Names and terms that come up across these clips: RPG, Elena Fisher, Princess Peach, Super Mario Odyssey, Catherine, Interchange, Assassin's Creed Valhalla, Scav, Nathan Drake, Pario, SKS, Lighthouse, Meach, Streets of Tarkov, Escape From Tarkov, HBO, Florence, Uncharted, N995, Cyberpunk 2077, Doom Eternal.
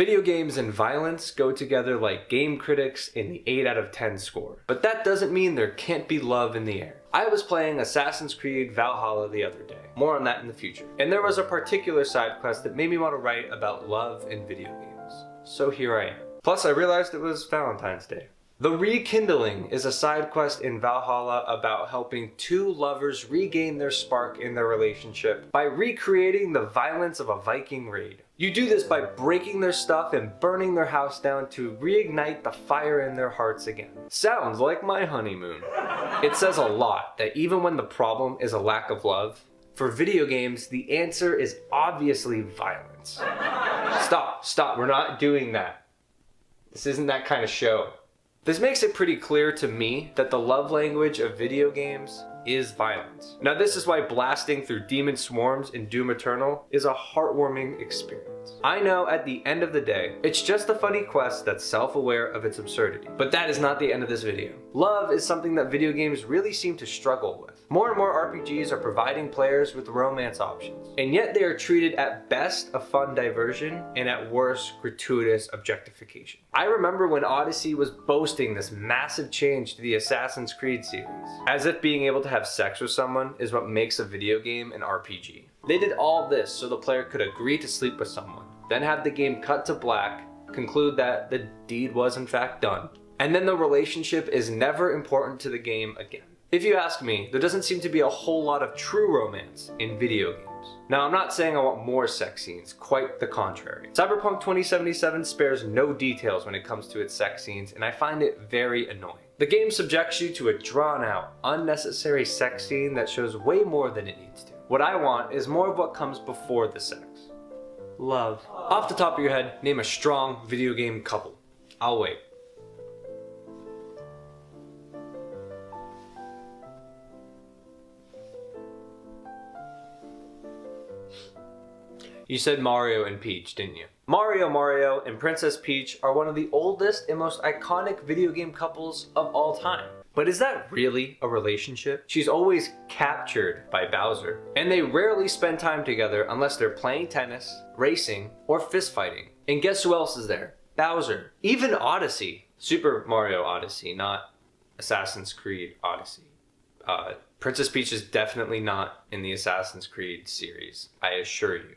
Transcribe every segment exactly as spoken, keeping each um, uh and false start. Video games and violence go together like game critics in the eight out of ten score. But that doesn't mean there can't be love in the air. I was playing Assassin's Creed Valhalla the other day. More on that in the future. And there was a particular side quest that made me want to write about love in video games. So here I am. Plus, I realized it was Valentine's Day. The Rekindling is a side quest in Valhalla about helping two lovers regain their spark in their relationship by recreating the violence of a Viking raid. You do this by breaking their stuff and burning their house down to reignite the fire in their hearts again. Sounds like my honeymoon. It says a lot that even when the problem is a lack of love, for video games, the answer is obviously violence. Stop, stop, we're not doing that. This isn't that kind of show. This makes it pretty clear to me that the love language of video games is violence. Now this is why blasting through demon swarms in Doom Eternal is a heartwarming experience. I know at the end of the day, it's just a funny quest that's self-aware of its absurdity. But that is not the end of this video. Love is something that video games really seem to struggle with. More and more R P Gs are providing players with romance options, and yet they are treated at best a fun diversion and at worst gratuitous objectification. I remember when Odyssey was boasting this massive change to the Assassin's Creed series, as if being able to have sex with someone is what makes a video game an R P G. They did all this so the player could agree to sleep with someone, then have the game cut to black, conclude that the deed was in fact done, and then the relationship is never important to the game again. If you ask me, there doesn't seem to be a whole lot of true romance in video games. Now, I'm not saying I want more sex scenes, quite the contrary. Cyberpunk twenty seventy-seven spares no details when it comes to its sex scenes, and I find it very annoying. The game subjects you to a drawn-out, unnecessary sex scene that shows way more than it needs to. What I want is more of what comes before the sex. Love. Off the top of your head, name a strong video game couple. I'll wait. You said Mario and Peach, didn't you? Mario Mario and Princess Peach are one of the oldest and most iconic video game couples of all time. But is that really a relationship? She's always captured by Bowser, and they rarely spend time together unless they're playing tennis, racing, or fistfighting. And guess who else is there? Bowser. Even Odyssey. Super Mario Odyssey, not Assassin's Creed Odyssey. Uh, Princess Peach is definitely not in the Assassin's Creed series, I assure you.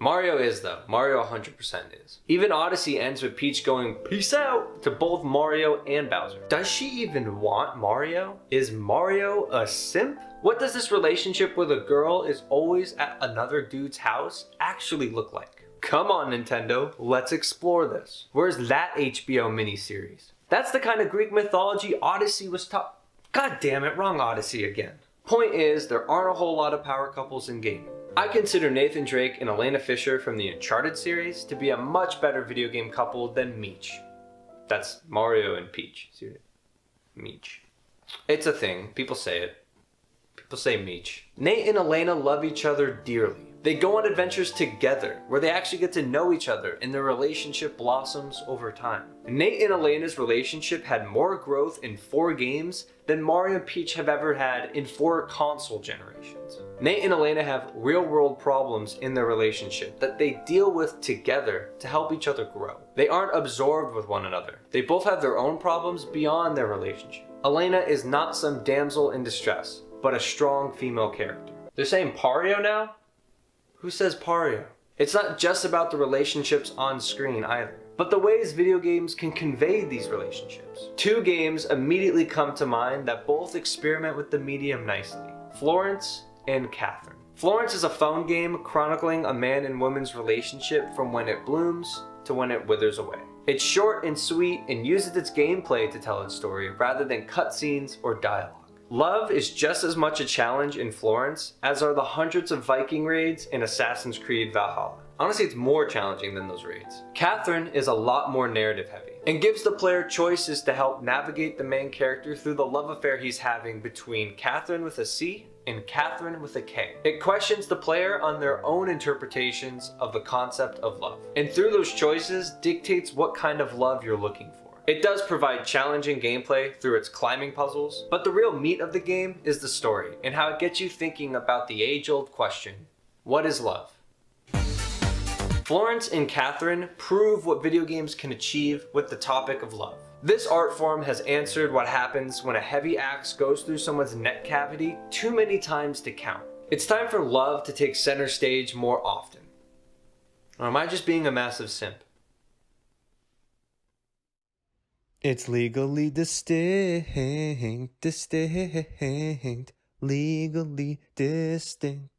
Mario is though. Mario one hundred percent is. Even Odyssey ends with Peach going peace out to both Mario and Bowser. Does she even want Mario? Is Mario a simp? What does this relationship with a girl is always at another dude's house actually look like? Come on Nintendo, let's explore this. Where's that H B O miniseries? That's the kind of Greek mythology Odyssey was taught. God damn it, wrong Odyssey again. Point is, there aren't a whole lot of power couples in gaming. I consider Nathan Drake and Elena Fisher from the Uncharted series to be a much better video game couple than Meech. That's Mario and Peach. Meech. It's a thing. People say it. People say Meech. Nate and Elena love each other dearly. They go on adventures together where they actually get to know each other and their relationship blossoms over time. Nate and Elena's relationship had more growth in four games than Mario and Peach have ever had in four console generations. Nate and Elena have real-world problems in their relationship that they deal with together to help each other grow. They aren't absorbed with one another. They both have their own problems beyond their relationship. Elena is not some damsel in distress, but a strong female character. They're saying Pario now? Who says Pario? It's not just about the relationships on screen either, but the ways video games can convey these relationships. Two games immediately come to mind that both experiment with the medium nicely. Florence and Catherine. Florence is a phone game chronicling a man and woman's relationship from when it blooms to when it withers away. It's short and sweet and uses its gameplay to tell its story rather than cutscenes or dialogue. Love is just as much a challenge in Florence as are the hundreds of Viking raids in Assassin's Creed Valhalla. Honestly, it's more challenging than those raids. Catherine is a lot more narrative heavy and gives the player choices to help navigate the main character through the love affair he's having between Catherine with a C and Catherine with a K. It questions the player on their own interpretations of the concept of love, and through those choices dictates what kind of love you're looking for. It does provide challenging gameplay through its climbing puzzles, but the real meat of the game is the story and how it gets you thinking about the age-old question, what is love? Florence and Catherine prove what video games can achieve with the topic of love. This art form has answered what happens when a heavy axe goes through someone's neck cavity too many times to count. It's time for love to take center stage more often. Or am I just being a massive simp? It's legally distinct, distinct, legally distinct.